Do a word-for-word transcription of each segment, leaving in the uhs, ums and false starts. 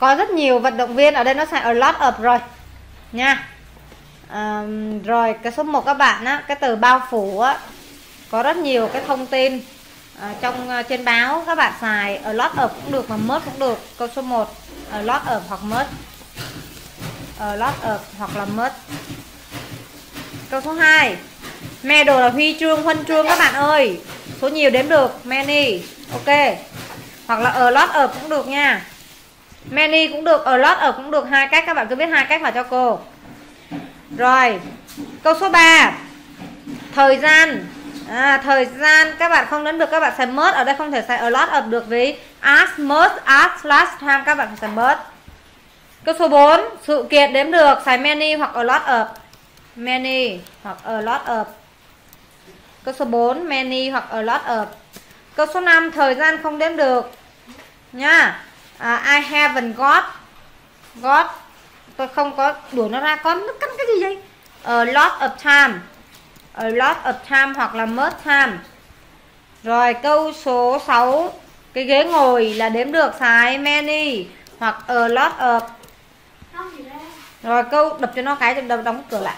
Có rất nhiều vận động viên, ở đây nó xài a lot of rồi nha. À, rồi cái số một các bạn á, cái từ bao phủ á, có rất nhiều cái thông tin à, trong trên báo các bạn xài a lot of cũng được mà most cũng được. Câu số một a lot of hoặc most, a lot of hoặc là most. Câu số hai medal là huy chương, huân chương các bạn ơi, số nhiều đếm được, many, ok, hoặc là a lot of cũng được nha, many cũng được, a lot of cũng được, hai cách các bạn cứ viết hai cách vào cho cô. Rồi câu số ba thời gian, à, thời gian các bạn không đến được, các bạn xài most, ở đây không thể xài a lot of được vì as most, as last time các bạn phải xài most. Câu số bốn sự kiện đếm được, xài many hoặc a lot of, many hoặc a lot of. Câu số bốn many hoặc a lot of. Câu số năm thời gian không đếm được nha. À, I haven't got, got tôi không có, đuổi nó ra con, nó cắn cái gì vậy? A lot of time, a lot of time hoặc là most time. Rồi câu số sáu cái ghế ngồi là đếm được, xài many hoặc a lot of. Rồi câu đập cho nó cái đập, đập đóng cửa lại.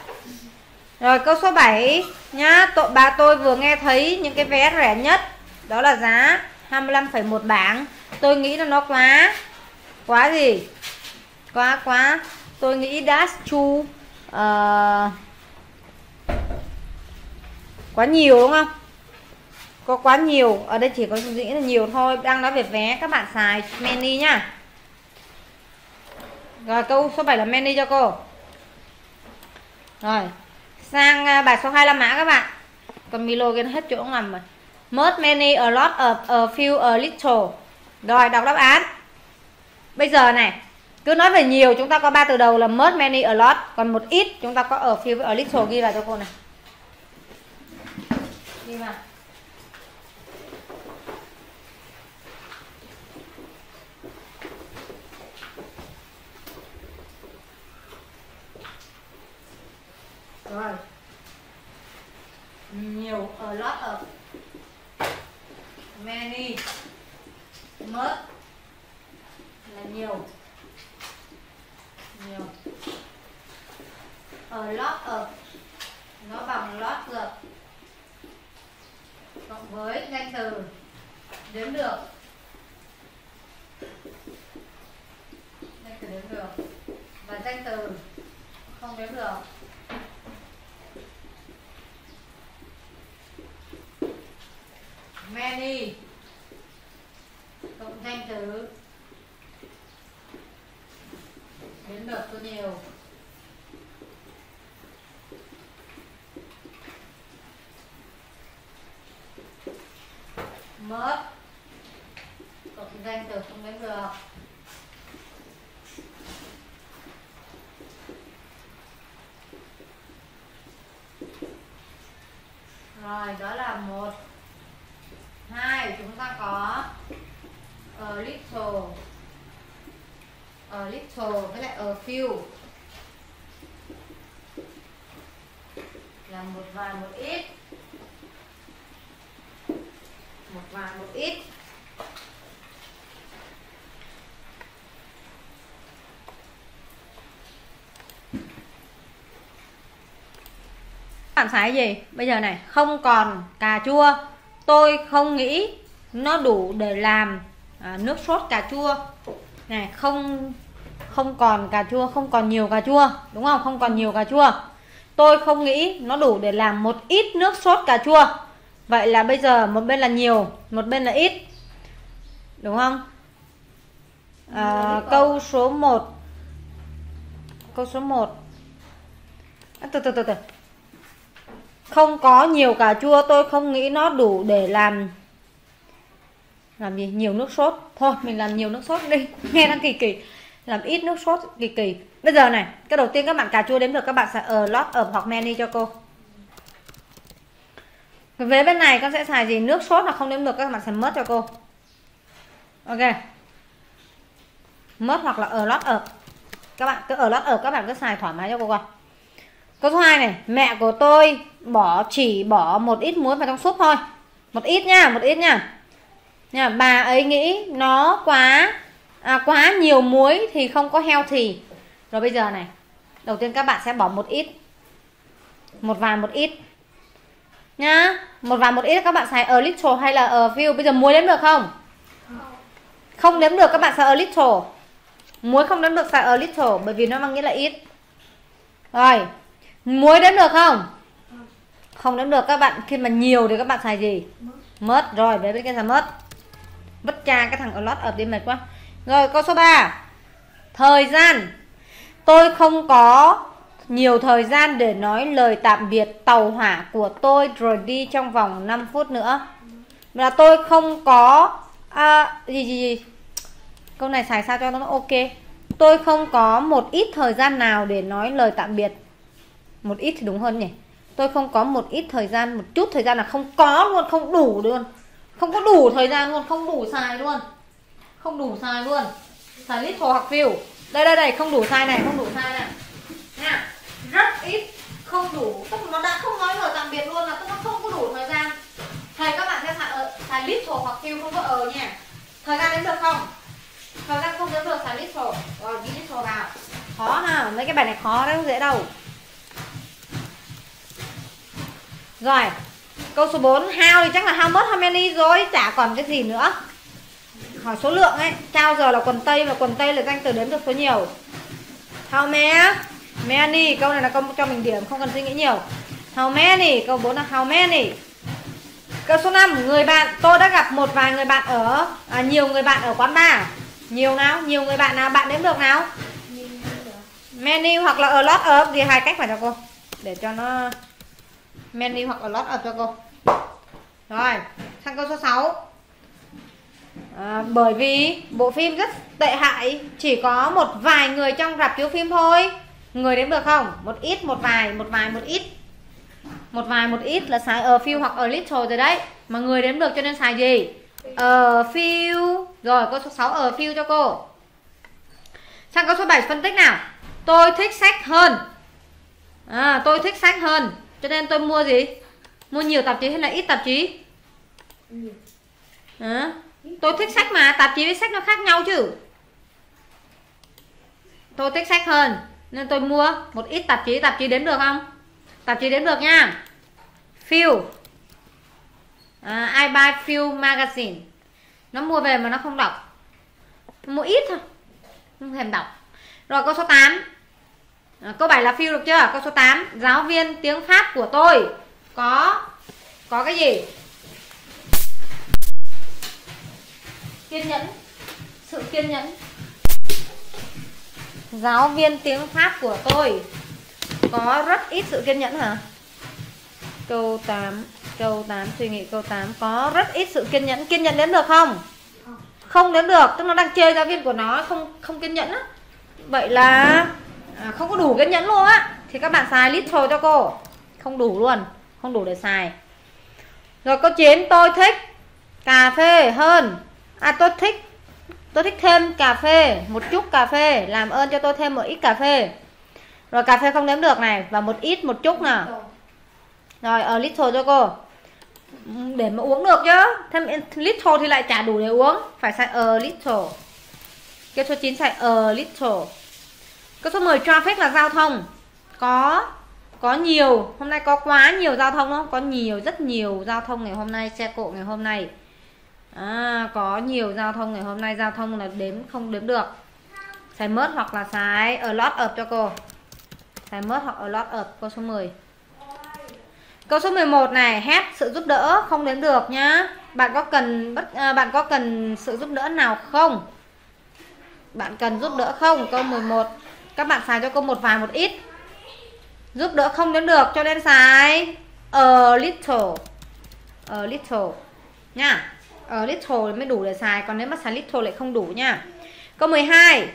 Rồi câu số bảy nhá, tội bà tôi vừa nghe thấy những cái vé rẻ nhất, đó là giá hai mươi lăm phẩy một bảng. Tôi nghĩ là nó quá, quá gì? Quá quá. Tôi nghĩ that's too, uh, quá nhiều đúng không? Có quá nhiều, ở đây chỉ có suy nghĩ là nhiều thôi. Đang nói về vé các bạn xài many nhá. Rồi câu số bảy là many cho cô. Rồi sang bài số hai mươi lăm mã các bạn. Còn Milo kia hết chỗ ngầm rồi. Most, many, a lot of, a few, a little. Rồi đọc đáp án. Bây giờ này, cứ nói về nhiều chúng ta có ba từ đầu là most, many, a lot, còn một ít chúng ta có a few, a little, ghi vào cho cô này. Ghi vào. Rồi. Nhiều, a lot of, many, most là nhiều, nhiều, a lot of nó bằng lot được cộng với danh từ đếm được, danh từ đếm được và danh từ không đếm được. Many cộng danh từ đến được số nhiều. Most cộng danh từ không đến được. Rồi đó là một. Hai chúng ta có a little, a little với lại a few là một vài một ít, một vài một ít. Bạn xài gì? Bây giờ này không còn cà chua. Tôi không nghĩ nó đủ để làm à, nước sốt cà chua. Này, không không còn cà chua, không còn nhiều cà chua, đúng không? Không còn nhiều cà chua. Tôi không nghĩ nó đủ để làm một ít nước sốt cà chua. Vậy là bây giờ một bên là nhiều, một bên là ít, đúng không? À, câu số một. Câu số một. À, từ từ từ từ. Không có nhiều cà chua, tôi không nghĩ nó đủ để làm làm gì, nhiều nước sốt. Thôi mình làm nhiều nước sốt đi, nghe nó kỳ kỳ. Làm ít nước sốt kỳ kỳ. Bây giờ này, cái đầu tiên các bạn cà chua đếm được, các bạn xài a lot of hoặc many cho cô. Về bên này con sẽ xài gì? Nước sốt là không đếm được, các bạn xài most cho cô. Ok, most hoặc là a lot of. Các bạn cứ a lot of, các bạn cứ xài thoải mái cho cô coi. Câu số hai này, mẹ của tôi bỏ chỉ bỏ một ít muối vào trong súp thôi. Một ít nha, một ít nha. Nha, bà ấy nghĩ nó quá à, quá nhiều muối thì không có healthy. Rồi bây giờ này, đầu tiên các bạn sẽ bỏ một ít, một vài một ít nhá, một vài một ít. Các bạn xài a little hay là a few? Bây giờ muối đếm được không? Không đếm được, các bạn xài a little. Muối không đếm được, xài a little, bởi vì nó mang nghĩa là ít. Rồi, muối đếm được không? Không đếm được. Các bạn khi mà nhiều thì các bạn xài gì? Mất. Rồi, bé biết cái là mất. Bất cha cái thằng lot ở đi mệt quá. Rồi, câu số ba. Thời gian. Tôi không có nhiều thời gian để nói lời tạm biệt tàu hỏa của tôi rồi đi trong vòng năm phút nữa. Là tôi không có à, gì, gì gì câu này xài sao cho nó ok. Tôi không có một ít thời gian nào để nói lời tạm biệt. Một ít thì đúng hơn nhỉ. Tôi không có một ít thời gian. Một chút thời gian là không có luôn, không đủ luôn. Không có đủ thời gian luôn, không đủ xài luôn. Không đủ xài luôn. Xài little hoặc few. Đây đây đây, không đủ xài này, không đủ xài này. Nha, rất ít, không đủ. Tức nó đã không nói lời tạm biệt luôn là tức nó không có đủ thời gian. Thầy các bạn sẽ xài, xài little hoặc few, không có ờ nha. Thời gian đến được không? Thời gian không đến được, xài little. Rồi, ghi little vào. Khó ha, mấy cái bài này khó đấy, không dễ đâu. Rồi, câu số bốn. How thì chắc là how much, how many rồi, chả còn cái gì nữa. Hỏi số lượng ấy. Trao giờ là quần tây, và quần tây là danh từ đếm được số nhiều. How many? Many, câu này là câu cho mình điểm, không cần suy nghĩ nhiều. How many, câu bốn là how many. Câu số năm. Người bạn. Tôi đã gặp một vài người bạn ở à, nhiều người bạn ở quán bar. Nhiều nào? Nhiều người bạn nào? Bạn đếm được nào? Many hoặc là a lot of, thì hai cách phải cho cô. Để cho nó many hoặc a lot of cho cô. Rồi, sang câu số sáu. À, bởi vì bộ phim rất tệ hại, chỉ có một vài người trong rạp chiếu phim thôi. Người đếm được không? Một ít, một vài, một vài, một ít. Một vài, một ít là xài a few hoặc a little rồi đấy. Mà người đếm được cho nên xài gì? A few. Rồi, câu số sáu a few cho cô. Sang câu số bảy, phân tích nào. Tôi thích sách hơn. À, tôi thích sách hơn. Cho nên tôi mua gì? Mua nhiều tạp chí hay là ít tạp chí? À, tôi thích sách mà, tạp chí với sách nó khác nhau chứ. Tôi thích sách hơn nên tôi mua một ít tạp chí. Tạp chí đếm được không? Tạp chí đếm được nha. Few. à, I buy few magazine. Nó mua về mà nó không đọc. Mua ít thôi, không thèm đọc. Rồi câu số tám. à, Câu bảy là few được chưa? Câu số tám. Giáo viên tiếng Pháp của tôi Có Có cái gì? Kiên nhẫn. Sự kiên nhẫn. Giáo viên tiếng Pháp của tôi có rất ít sự kiên nhẫn hả? Câu tám. Câu tám, suy nghĩ câu tám. Có rất ít sự kiên nhẫn. Kiên nhẫn đến được không? Không đến được. Tức nó đang chơi giáo viên của nó, không không kiên nhẫn á. Vậy là à, không có đủ kiên nhẫn luôn á. Thì các bạn xài little cho cô. Không đủ luôn, không đủ để xài. Rồi câu chín. Tôi thích cà phê hơn. À tôi thích Tôi thích thêm cà phê. Một chút cà phê. Làm ơn cho tôi thêm một ít cà phê. Rồi cà phê không đếm được này. Và một ít, một chút nào. Rồi ở little cho cô. Để mà uống được chứ. Thêm little thì lại chả đủ để uống. Phải xài a little. Câu số chín xài a little. Câu số mười. Traffic là giao thông. Có Có nhiều. Hôm nay có quá nhiều giao thông không? Có nhiều, rất nhiều giao thông ngày hôm nay. Xe cộ ngày hôm nay. À, có nhiều giao thông ngày hôm nay. Giao thông là đếm không đếm được. Xài mớt hoặc là xài a lot of cho cô. Xài mớt hoặc a lot of. Câu số mười. Câu số mười một này. Help sự giúp đỡ. Không đếm được nhá. Bạn có cần bất à, bạn có cần sự giúp đỡ nào không? Bạn cần giúp đỡ không? Câu mười một. Các bạn xài cho cô một vài một ít. Giúp đỡ không đếm được cho nên xài a little. A little nha. Ở little mới đủ để xài. Còn nếu mà xài little lại không đủ nha. Câu mười hai.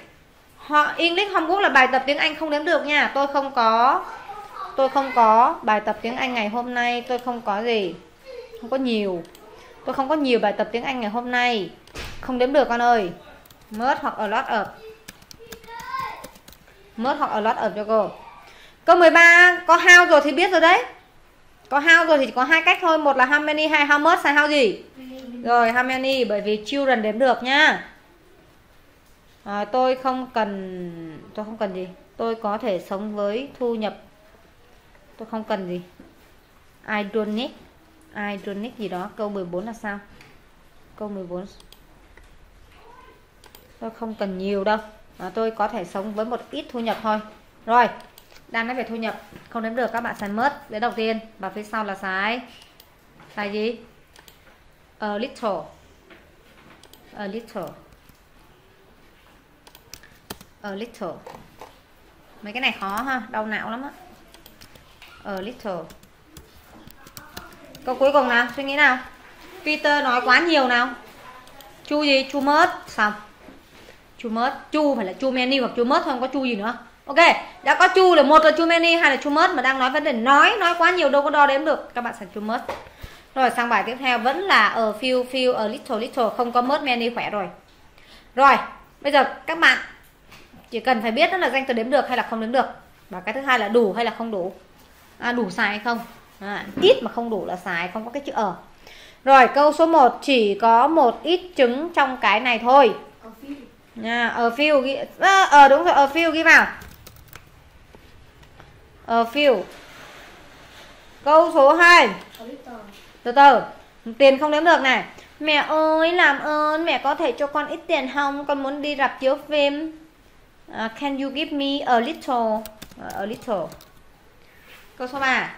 Họ English homework là bài tập tiếng Anh không đếm được nha. Tôi không có Tôi không có bài tập tiếng Anh ngày hôm nay. Tôi không có gì Không có nhiều Tôi không có nhiều bài tập tiếng Anh ngày hôm nay. Không đếm được con ơi. Mớt hoặc a lot of. Mớt hoặc a lot of cho cô. Câu mười ba. Có how rồi thì biết rồi đấy. Có how rồi thì có hai cách thôi. Một là how many hay how much. Xài how gì? Rồi how many, bởi vì children đếm được nhá. à, tôi không cần tôi không cần gì, tôi có thể sống với thu nhập, tôi không cần gì ironic ironic gì đó. Câu mười bốn là sao? Câu mười bốn tôi không cần nhiều đâu, à, tôi có thể sống với một ít thu nhập thôi. Rồi, đang nói về thu nhập không đếm được, các bạn xài mất đấy đầu tiên, và phía sau là xài xài gì? A little, a little, a little. Mấy cái này khó ha, đau não lắm á. A little. Câu cuối cùng nào, suy nghĩ nào. Peter nói quá nhiều nào. Chu gì? Chu mớt. Xong. Chu mớt. Chu phải là chu menu hoặc chu mớt thôi, không có chu gì nữa. Ok, đã có chu là một là chu menu, hai là chu mớt, mà đang nói vấn đề nói nói quá nhiều đâu có đo đếm được. Các bạn sẵn chu mớt. Rồi sang bài tiếp theo vẫn là a few few, a little little, không có mớt menu, khỏe rồi. Rồi, bây giờ các bạn chỉ cần phải biết đó là danh từ đếm được hay là không đếm được. Và cái thứ hai là đủ hay là không đủ. À, đủ xài hay không? À, ít mà không đủ là xài, không có cái chữ ở. Rồi, câu số một chỉ có một ít trứng trong cái này thôi. A few. Nha, a few ghi ờ à, à, đúng rồi, a few ghi vào. A few. Câu số hai. Từ từ, tiền không đếm được này. Mẹ ơi, làm ơn mẹ có thể cho con ít tiền không? Con muốn đi rạp chiếu phim. Uh, can you give me a little? Uh, a little. Câu số ba.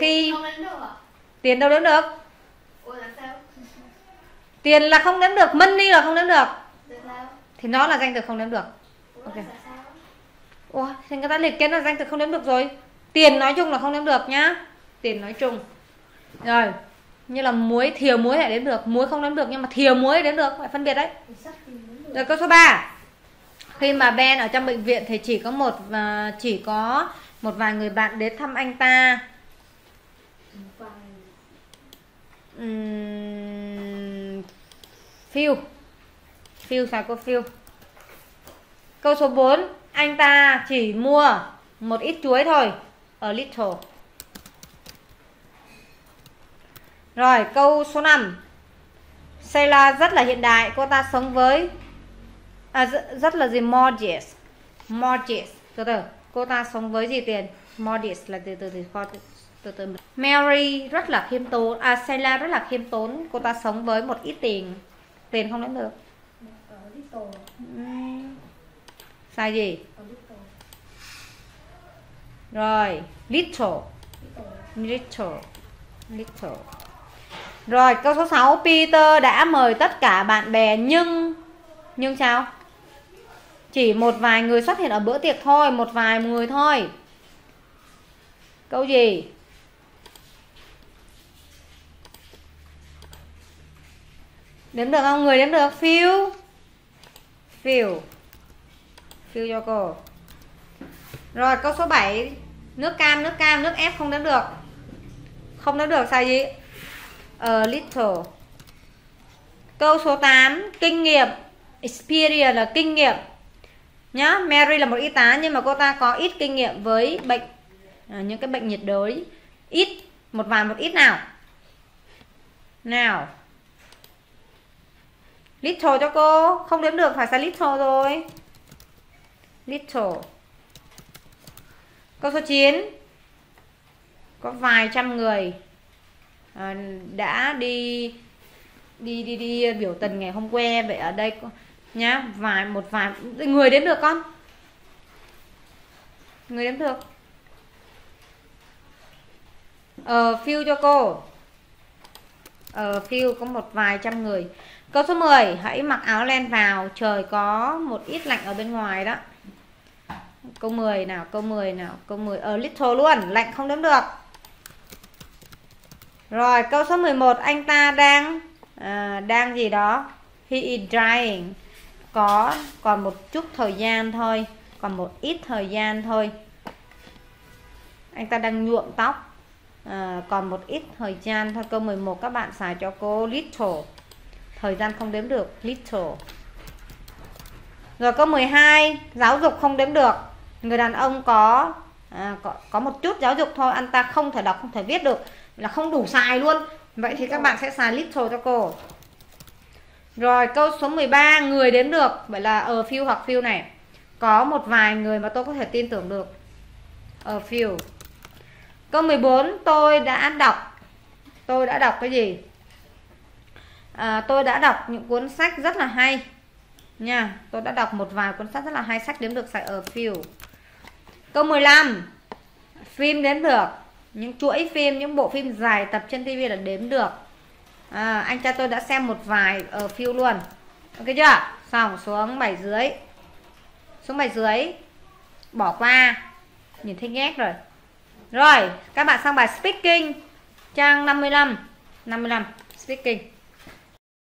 Khi tiền đâu đếm được? Ủa, là sao? Tiền là không đếm được, money là không đếm được. Thì nó là danh từ không đếm được. Ok. Ủa, thì người ta liệt kê là danh từ không đếm được rồi. Tiền nói chung là không đếm được nhá. Tiền nói chung. Rồi, như là muối, thìa muối lại đếm được, muối không đếm được nhưng mà thìa muối đếm được, phải phân biệt đấy. Rồi câu số ba. Khi mà Ben ở trong bệnh viện thì chỉ có một uh, chỉ có một vài người bạn đến thăm anh ta. Uhm, Phil. Phil sao có Phil. Câu số bốn, anh ta chỉ mua một ít chuối thôi, a little. Rồi, câu số năm. Sheila rất là hiện đại, cô ta sống với à, rất là gì? Modest. Modest. Từ từ, cô ta sống với gì tiền? Modest là từ từ từ từ. từ, từ. Mary rất là khiêm tốn, à Sheila rất là khiêm tốn, cô ta sống với một ít tiền. Tiền không đến được. Uhm. Sai gì? Rồi, little. Little. Little. Rồi câu số sáu. Peter đã mời tất cả bạn bè nhưng nhưng sao? Chỉ một vài người xuất hiện ở bữa tiệc thôi, một vài người thôi. Câu gì? Đếm được không? Người đếm được. Few. Few. Few cho cô. Rồi câu số bảy. Nước cam, nước cam, nước ép không đếm được. Không đếm được sai gì? A little. Câu số tám. Kinh nghiệm. Experience là kinh nghiệm nhá. Mary là một y tá nhưng mà cô ta có ít kinh nghiệm với bệnh à, những cái bệnh nhiệt đới. Ít, một vài một ít nào. Nào. Little cho cô. Không đếm được phải xài little rồi. Little. Câu số chín. Có vài trăm người à, đã đi đi đi đi biểu tình ngày hôm qua. Vậy ở đây nhá, vài một vài người đếm được con. Người đếm được. Ờ phiêu cho cô. Ờ phiêu có một vài trăm người. Câu số mười. Hãy mặc áo len vào, trời có một ít lạnh ở bên ngoài đó. Câu mười nào, câu mười nào, câu mười a little luôn, lạnh không đếm được. Rồi câu số mười một. Anh ta đang À, đang gì đó. He is trying. Có còn một chút thời gian thôi, còn một ít thời gian thôi. Anh ta đang nhuộm tóc à, còn một ít thời gian thôi. Câu mười một các bạn xài cho cô little. Thời gian không đếm được, little. Rồi câu mười hai. Giáo dục không đếm được. Người đàn ông có à, có, có một chút giáo dục thôi. Anh ta không thể đọc, không thể viết được. Là không đủ xài luôn. Vậy thì các bạn sẽ xài little cho cô. Rồi câu số mười ba, người đếm được. Vậy là a few hoặc few này có một vài người mà tôi có thể tin tưởng được. A few. Câu mười bốn, tôi đã đọc. Tôi đã đọc cái gì? À, tôi đã đọc những cuốn sách rất là hay nha. Tôi đã đọc một vài cuốn sách rất là hay. Sách đếm được sẽ a few. Câu mười lăm, phim đếm được. Những chuỗi phim, những bộ phim dài tập trên ti vi là đếm được. À, anh cha tôi đã xem một vài ở phiêu luôn. Ok chưa? Xong xuống bảy dưới. Xuống bảy dưới. Bỏ qua. Nhìn thấy ghét rồi. Rồi, các bạn sang bài speaking trang năm mươi lăm. năm mươi lăm speaking.